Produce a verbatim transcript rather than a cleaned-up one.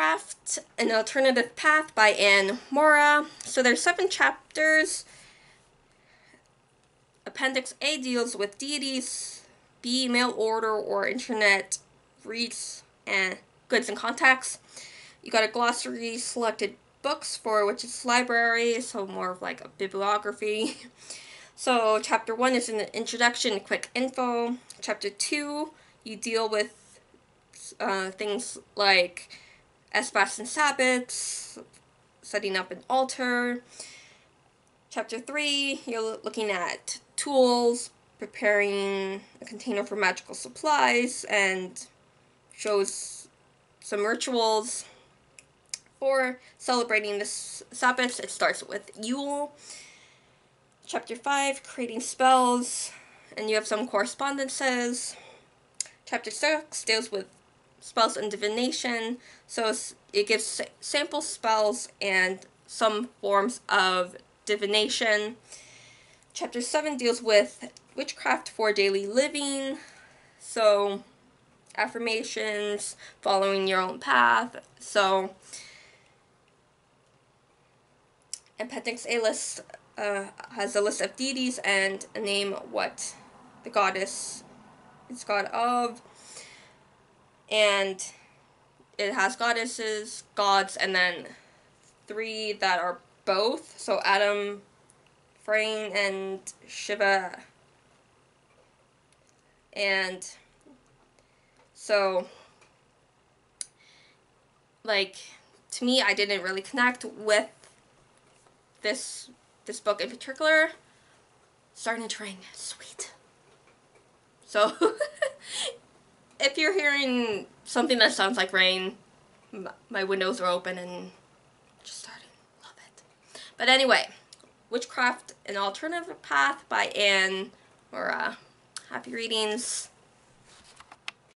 Craft, An Alternative Path by Anne Mora. So there's seven chapters. Appendix A deals with deities, B, mail order or internet reads and goods and contacts. You got a glossary, selected books for which is library, so more of like a bibliography. So chapter one is an introduction, quick info. Chapter two, you deal with Uh, things like Esbats and Sabbaths, setting up an altar. Chapter three, you're looking at tools, preparing a container for magical supplies, and shows some rituals for celebrating the Sabbaths. It starts with Yule. Chapter five, creating spells, and you have some correspondences. Chapter six deals with spells and divination, so it gives sample spells and some forms of divination. Chapter seven deals with witchcraft for daily living, so affirmations, following your own path. So Appendix A list uh, has a list of deities and a name what the goddess is god of. And it has goddesses, gods, and then three that are both. So Adam, Freyr, and Shiva. And so, like, to me, I didn't really connect with this this book in particular. Starting to rain, sweet. So if you're hearing something that sounds like rain, my windows are open and just starting. Love it. But anyway, Witchcraft, An Alternative Path by Anne Mora. Happy readings.